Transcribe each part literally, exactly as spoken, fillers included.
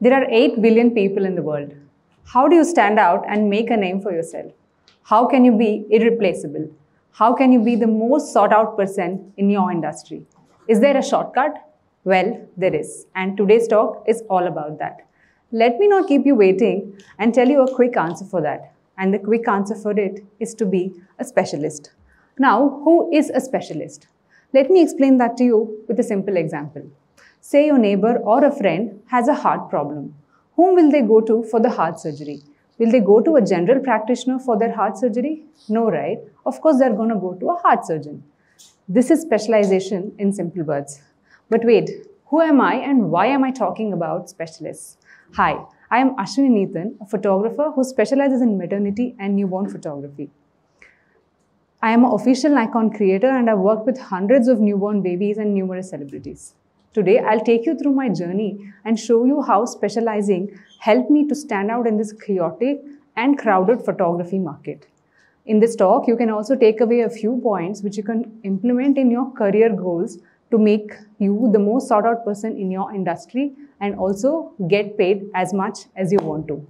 There are eight billion people in the world. How do you stand out and make a name for yourself? How can you be irreplaceable? How can you be the most sought-out person in your industry? Is there a shortcut? Well, there is. And today's talk is all about that. Let me not keep you waiting and tell you a quick answer for that. And the quick answer for it is to be a specialist. Now, who is a specialist? Let me explain that to you with a simple example. Say your neighbor or a friend has a heart problem. Whom will they go to for the heart surgery? Will they go to a general practitioner for their heart surgery? No, right? Of course, they're going to go to a heart surgeon. This is specialization in simple words. But wait, who am I and why am I talking about specialists? Hi, I am Ashwini Neetan, a photographer who specializes in maternity and newborn photography. I am an official Nikon creator and I work with hundreds of newborn babies and numerous celebrities. Today, I'll take you through my journey and show you how specializing helped me to stand out in this chaotic and crowded photography market. In this talk, you can also take away a few points which you can implement in your career goals to make you the most sought-out person in your industry and also get paid as much as you want to.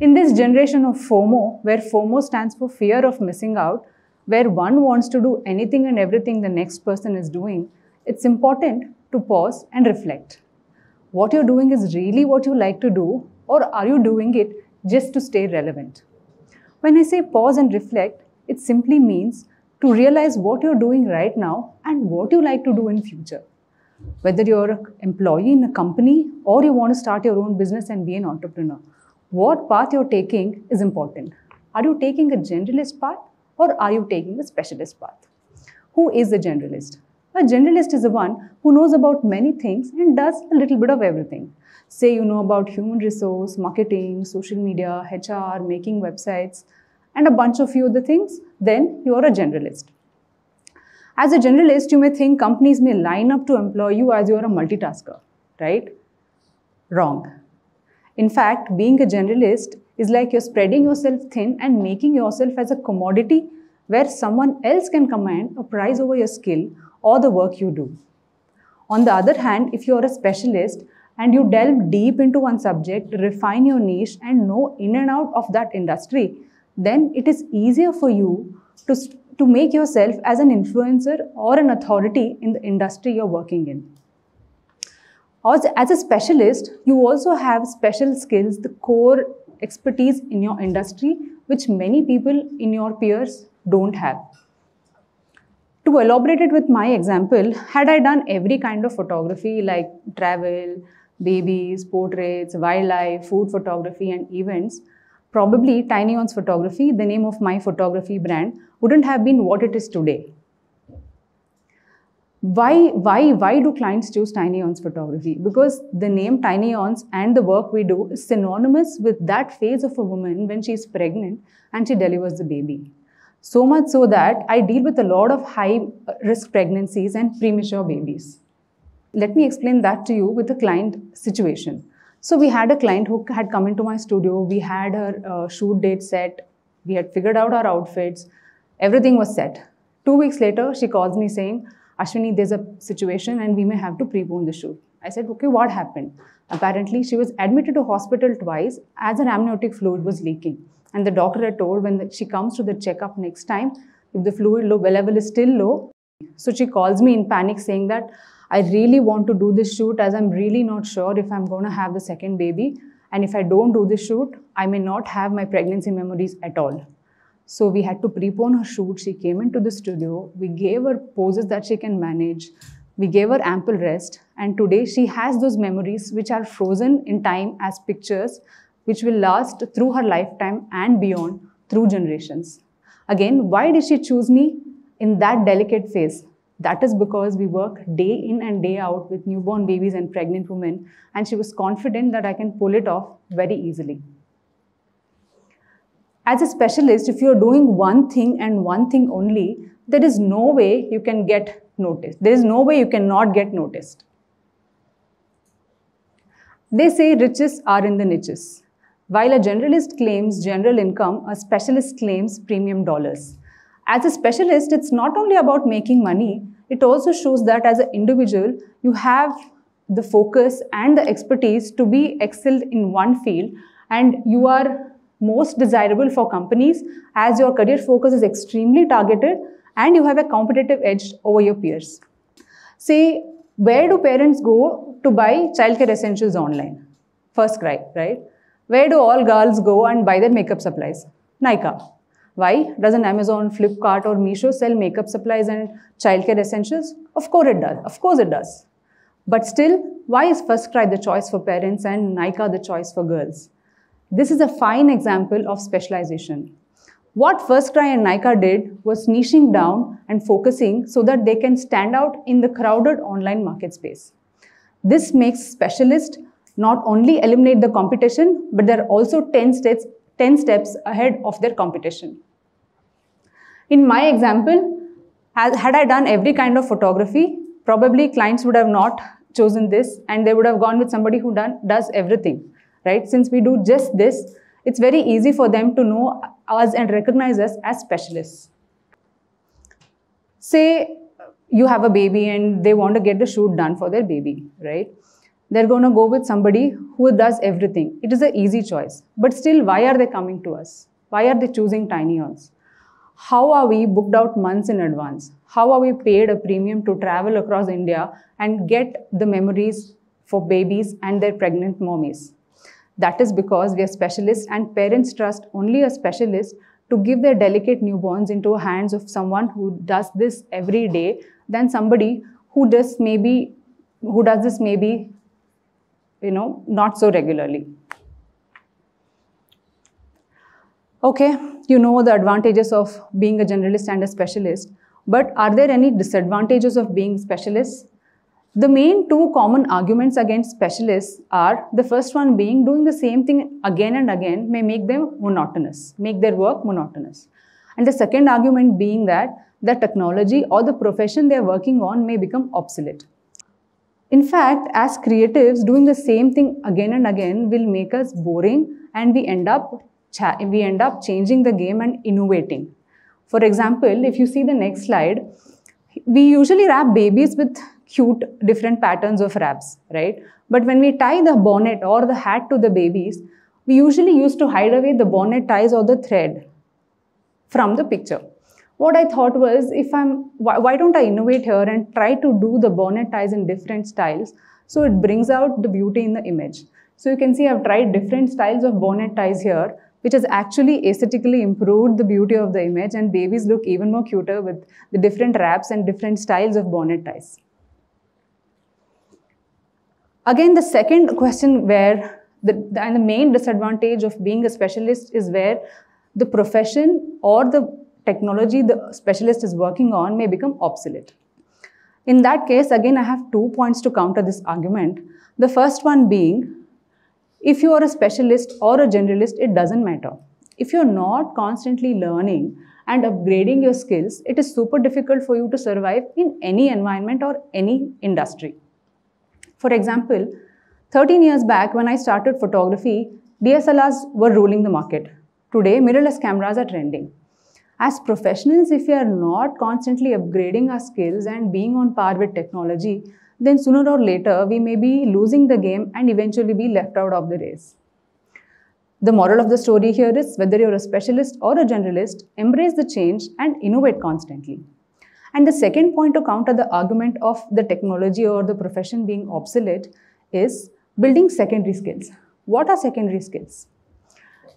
In this generation of FOMO, where FOMO stands for fear of missing out, where one wants to do anything and everything the next person is doing, it's important to pause and reflect. What you're doing is really what you like to do, or are you doing it just to stay relevant? When I say pause and reflect, it simply means to realize what you're doing right now and what you like to do in future. Whether you're an employee in a company or you want to start your own business and be an entrepreneur, what path you're taking is important. Are you taking a generalist path or are you taking a specialist path? Who is the generalist? A generalist is the one who knows about many things and does a little bit of everything. Say you know about human resource, marketing, social media, H R, making websites, and a bunch of few other things, then you are a generalist. As a generalist, you may think companies may line up to employ you as you are a multitasker, right? Wrong. In fact, being a generalist is like you're spreading yourself thin and making yourself as a commodity where someone else can command a prize over your skill or the work you do. On the other hand, if you are a specialist and you delve deep into one subject, refine your niche and know in and out of that industry, then it is easier for you to, to make yourself as an influencer or an authority in the industry you're working in. As a specialist, you also have special skills, the core expertise in your industry, which many people in your peers don't have. To elaborate it with my example, had I done every kind of photography like travel, babies, portraits, wildlife, food photography and events, probably Tiny Yawns Photography, the name of my photography brand, wouldn't have been what it is today. Why, why, why do clients choose Tiny Yawns Photography? Because the name Tiny Yawns and the work we do is synonymous with that phase of a woman when she is pregnant and she delivers the baby. So much so that I deal with a lot of high-risk pregnancies and premature babies. Let me explain that to you with a client situation. So we had a client who had come into my studio, we had her uh, shoot date set, we had figured out our outfits, everything was set. Two weeks later, she calls me saying, Ashwini, there's a situation and we may have to prepone the shoot. I said, okay, what happened? Apparently, she was admitted to hospital twice as her amniotic fluid was leaking. And the doctor had told when the, she comes to the checkup next time, if the fluid low, level is still low. So she calls me in panic saying that I really want to do this shoot as I'm really not sure if I'm going to have the second baby. And if I don't do this shoot, I may not have my pregnancy memories at all. So we had to prepone her shoot. She came into the studio. We gave her poses that she can manage. We gave her ample rest. And today she has those memories which are frozen in time as pictures, which will last through her lifetime and beyond through generations. Again, why did she choose me in that delicate phase? That is because we work day in and day out with newborn babies and pregnant women, and she was confident that I can pull it off very easily. As a specialist, if you're doing one thing and one thing only, there is no way you can get noticed. There is no way you cannot get noticed. They say riches are in the niches. While a generalist claims general income, a specialist claims premium dollars. As a specialist, it's not only about making money, it also shows that as an individual, you have the focus and the expertise to be excelled in one field, and you are most desirable for companies as your career focus is extremely targeted and you have a competitive edge over your peers. Say, where do parents go to buy childcare essentials online? FirstCry, right? Where do all girls go and buy their makeup supplies? Nyka. Why? Doesn't Amazon, Flipkart or Meesho sell makeup supplies and childcare essentials? Of course it does. Of course it does. But still, why is FirstCry the choice for parents and Nyka the choice for girls? This is a fine example of specialization. What FirstCry and Nyka did was niching down and focusing so that they can stand out in the crowded online market space. This makes specialists not only eliminate the competition, but they're also ten steps, ten steps ahead of their competition. In my example, had I done every kind of photography, probably clients would have not chosen this and they would have gone with somebody who done, does everything. Right? Since we do just this, it's very easy for them to know us and recognize us as specialists. Say you have a baby and they want to get the shoot done for their baby, right? They're going to go with somebody who does everything. It is an easy choice. But still, why are they coming to us? Why are they choosing Tiny Yawns? How are we booked out months in advance? How are we paid a premium to travel across India and get the memories for babies and their pregnant mommies? That is because we are specialists and parents trust only a specialist to give their delicate newborns into the hands of someone who does this every day than somebody who does maybe, who does this maybe, you know, not so regularly. Okay, you know the advantages of being a generalist and a specialist, but are there any disadvantages of being specialists? The main two common arguments against specialists are, the first one being doing the same thing again and again may make them monotonous, make their work monotonous. And the second argument being that the technology or the profession they are working on may become obsolete. In fact, as creatives, doing the same thing again and again will make us boring and we end up, we end up changing the game and innovating. For example, if you see the next slide, we usually wrap babies with cute different patterns of wraps, right? But when we tie the bonnet or the hat to the babies, we usually used to hide away the bonnet ties or the thread from the picture. What I thought was, if I'm, why, why don't I innovate here and try to do the bonnet ties in different styles so it brings out the beauty in the image. So you can see I've tried different styles of bonnet ties here, which has actually aesthetically improved the beauty of the image, and babies look even more cuter with the different wraps and different styles of bonnet ties. Again, the second question where, the, the, and the main disadvantage of being a specialist is where the profession or the technology the specialist is working on may become obsolete. In that case, again, I have two points to counter this argument. The first one being, if you are a specialist or a generalist, it doesn't matter. If you're not constantly learning and upgrading your skills, it is super difficult for you to survive in any environment or any industry. For example, thirteen years back when I started photography, D S L Rs were ruling the market. Today, mirrorless cameras are trending. As professionals, if we are not constantly upgrading our skills and being on par with technology, then sooner or later, we may be losing the game and eventually be left out of the race. The moral of the story here is, whether you're a specialist or a generalist, embrace the change and innovate constantly. And the second point to counter the argument of the technology or the profession being obsolete is building secondary skills. What are secondary skills?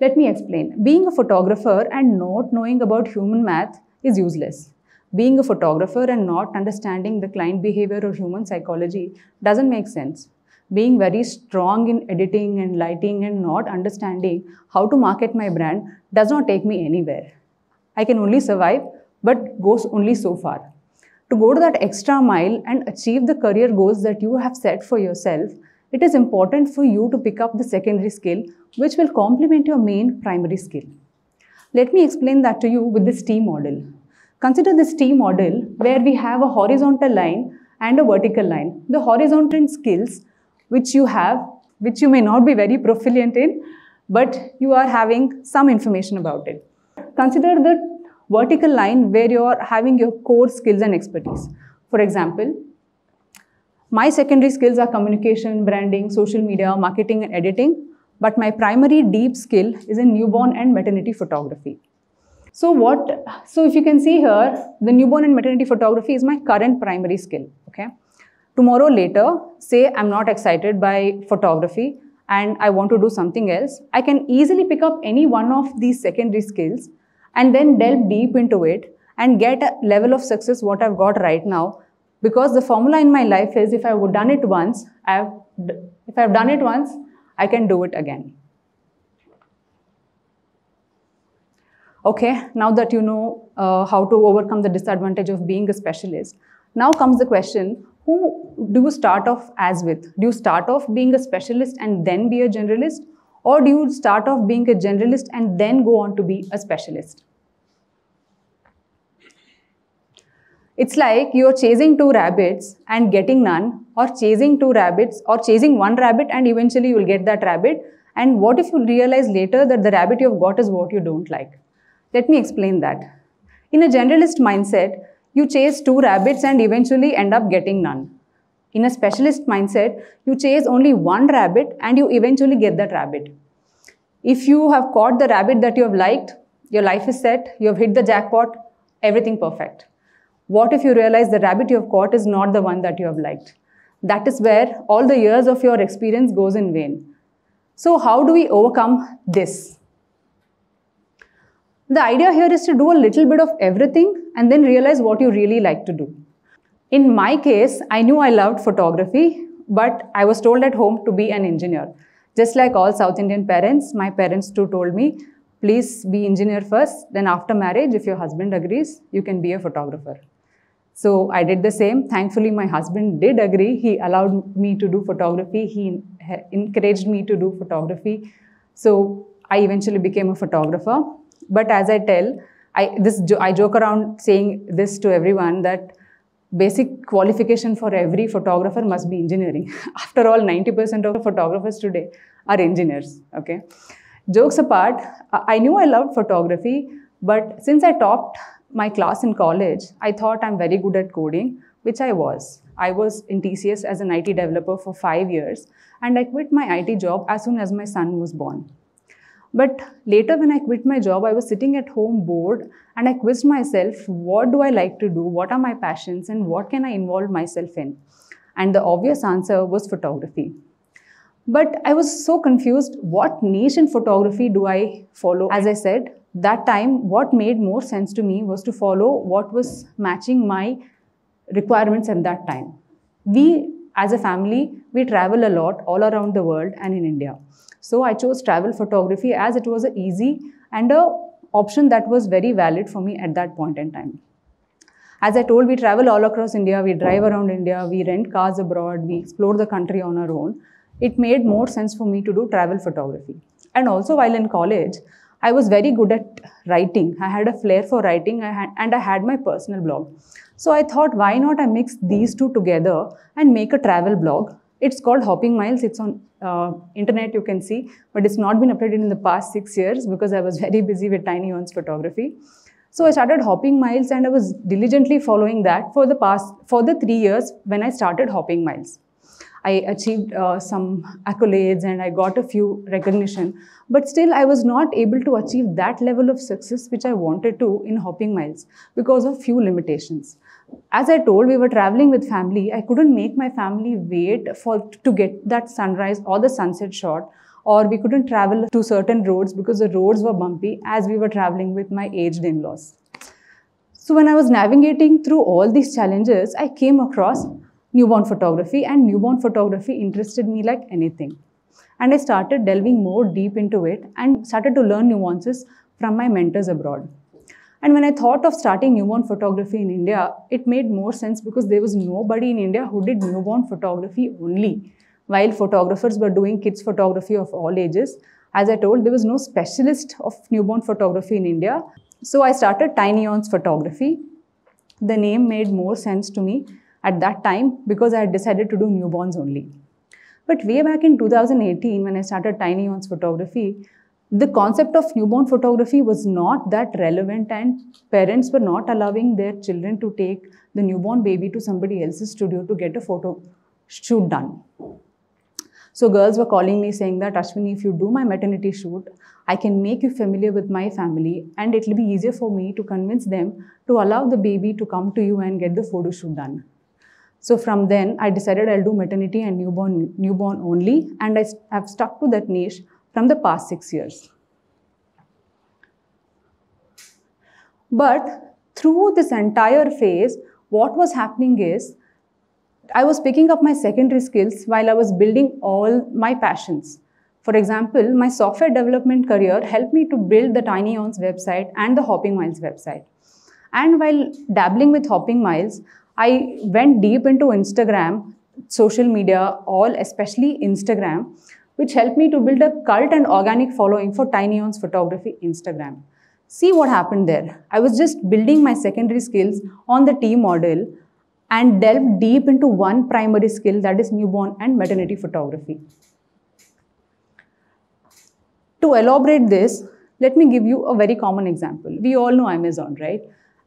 Let me explain. Being a photographer and not knowing about human math is useless. Being a photographer and not understanding the client behavior or human psychology doesn't make sense. Being very strong in editing and lighting and not understanding how to market my brand does not take me anywhere. I can only survive, but goes only so far. To go to that extra mile and achieve the career goals that you have set for yourself, it is important for you to pick up the secondary skill, which will complement your main primary skill. Let me explain that to you with this T model. Consider this T model where we have a horizontal line and a vertical line. The horizontal skills which you have, which you may not be very proficient in, but you are having some information about it. Consider the vertical line where you are having your core skills and expertise. For example, My secondary skills are communication, branding, social media, marketing and editing. But my primary deep skill is in newborn and maternity photography. So what, so if you can see here, the newborn and maternity photography is my current primary skill, okay? Tomorrow later, say I'm not excited by photography and I want to do something else, I can easily pick up any one of these secondary skills and then delve deep into it and get a level of success what I've got right now. Because the formula in my life is if I've done it once, I've, if I've done it once, I can do it again. Okay, now that you know uh, how to overcome the disadvantage of being a specialist, now comes the question, who do you start off as with? Do you start off being a specialist and then be a generalist? Or do you start off being a generalist and then go on to be a specialist? It's like you're chasing two rabbits and getting none, or chasing two rabbits, or chasing one rabbit and eventually you'll get that rabbit. And what if you realize later that the rabbit you've got is what you don't like? Let me explain that. In a generalist mindset, you chase two rabbits and eventually end up getting none. In a specialist mindset, you chase only one rabbit and you eventually get that rabbit. If you have caught the rabbit that you have liked, your life is set, you have hit the jackpot, everything perfect. What if you realize the rabbit you have caught is not the one that you have liked? That is where all the years of your experience goes in vain. So how do we overcome this? The idea here is to do a little bit of everything and then realize what you really like to do. In my case, I knew I loved photography, but I was told at home to be an engineer. Just like all South Indian parents, my parents too told me, please be engineer first, then after marriage, if your husband agrees, you can be a photographer. So I did the same. Thankfully, my husband did agree. He allowed me to do photography. He encouraged me to do photography. So I eventually became a photographer. But as I tell, I, this, I joke around saying this to everyone that basic qualification for every photographer must be engineering. After all, ninety percent of the photographers today are engineers. Okay. Jokes apart, I knew I loved photography, but since I topped my class in college, I thought I'm very good at coding, which I was. I was in T C S as an I T developer for five years, and I quit my I T job as soon as my son was born. But later when I quit my job, I was sitting at home bored and I quizzed myself, what do I like to do? What are my passions and what can I involve myself in? And the obvious answer was photography. But I was so confused, what niche in photography do I follow? As I said, that time what made more sense to me was to follow what was matching my requirements at that time. We as a family, we travel a lot all around the world and in India. So I chose travel photography as it was an easy and an option that was very valid for me at that point in time. As I told, we travel all across India, we drive around India, we rent cars abroad, we explore the country on our own. It made more sense for me to do travel photography. And also while in college, I was very good at writing. I had a flair for writing I had, and I had my personal blog. So I thought, why not I mix these two together and make a travel blog. It's called Hopping Miles. It's on uh, internet, you can see, but it's not been updated in the past six years because I was very busy with Tiny Yawns Photography. So I started Hopping Miles and I was diligently following that for the past, for the three years when I started Hopping Miles. I achieved uh, some accolades and I got a few recognition, but still I was not able to achieve that level of success which I wanted to in Hopping Miles because of few limitations. As I told, we were traveling with family. I couldn't make my family wait for to get that sunrise or the sunset shot, or we couldn't travel to certain roads because the roads were bumpy as we were traveling with my aged in-laws. So when I was navigating through all these challenges, I came across newborn photography, and newborn photography interested me like anything. And I started delving more deep into it and started to learn nuances from my mentors abroad. And when I thought of starting newborn photography in India, it made more sense because there was nobody in India who did newborn photography only. While photographers were doing kids photography of all ages, as I told, there was no specialist of newborn photography in India. So I started Tiny Yawns Photography. The name made more sense to me at that time because I had decided to do newborns only. But way back in two thousand eighteen, when I started Tiny Yawns Photography, the concept of newborn photography was not that relevant and parents were not allowing their children to take the newborn baby to somebody else's studio to get a photo shoot done. So girls were calling me saying that, Ashwini, if you do my maternity shoot, I can make you familiar with my family and it will be easier for me to convince them to allow the baby to come to you and get the photo shoot done. So from then, I decided I'll do maternity and newborn, newborn only, and I have stuck to that niche from the past six years. But through this entire phase, what was happening is, I was picking up my secondary skills while I was building all my passions. For example, my software development career helped me to build the Tiny Yawns website and the Hopping Miles website. And while dabbling with Hopping Miles, I went deep into Instagram, social media, all especially Instagram, which helped me to build a cult and organic following for Tiny Yawns Photography Instagram. See what happened there. I was just building my secondary skills on the T model and delved deep into one primary skill, that is newborn and maternity photography. To elaborate this, let me give you a very common example. We all know Amazon, right?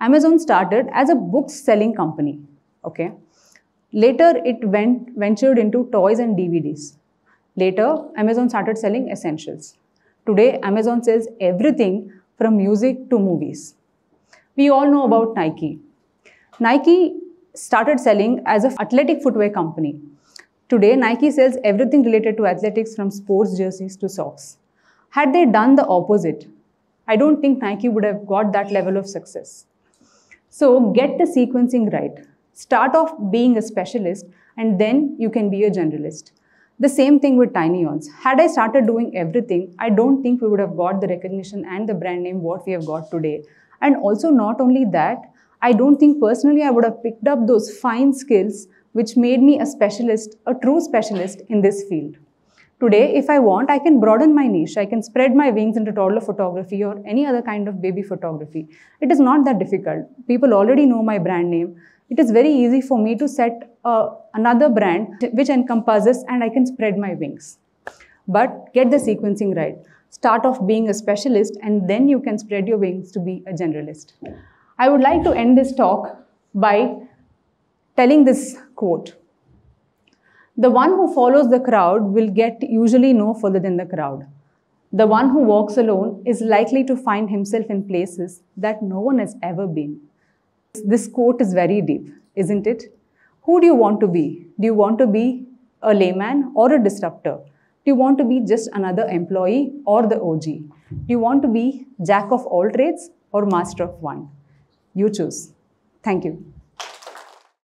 Amazon started as a book selling company, okay? Later, it went ventured into toys and D V Ds. Later, Amazon started selling essentials. Today, Amazon sells everything from music to movies. We all know about Nike. Nike started selling as an athletic footwear company. Today, Nike sells everything related to athletics, from sports jerseys to socks. Had they done the opposite, I don't think Nike would have got that level of success. So get the sequencing right. Start off being a specialist and then you can be a generalist. The same thing with Tiny Yawns. Had I started doing everything, I don't think we would have got the recognition and the brand name what we have got today. And also not only that, I don't think personally I would have picked up those fine skills which made me a specialist, a true specialist in this field. Today, if I want, I can broaden my niche. I can spread my wings into toddler photography or any other kind of baby photography. It is not that difficult. People already know my brand name. It is very easy for me to set uh, another brand which encompasses, and I can spread my wings. But get the sequencing right. Start off being a specialist and then you can spread your wings to be a generalist. I would like to end this talk by telling this quote. The one who follows the crowd will get usually no further than the crowd. The one who walks alone is likely to find himself in places that no one has ever been. This quote is very deep, isn't it? Who do you want to be? Do you want to be a layman or a disruptor? Do you want to be just another employee or the O G? Do you want to be jack of all trades or master of one? You choose. Thank you.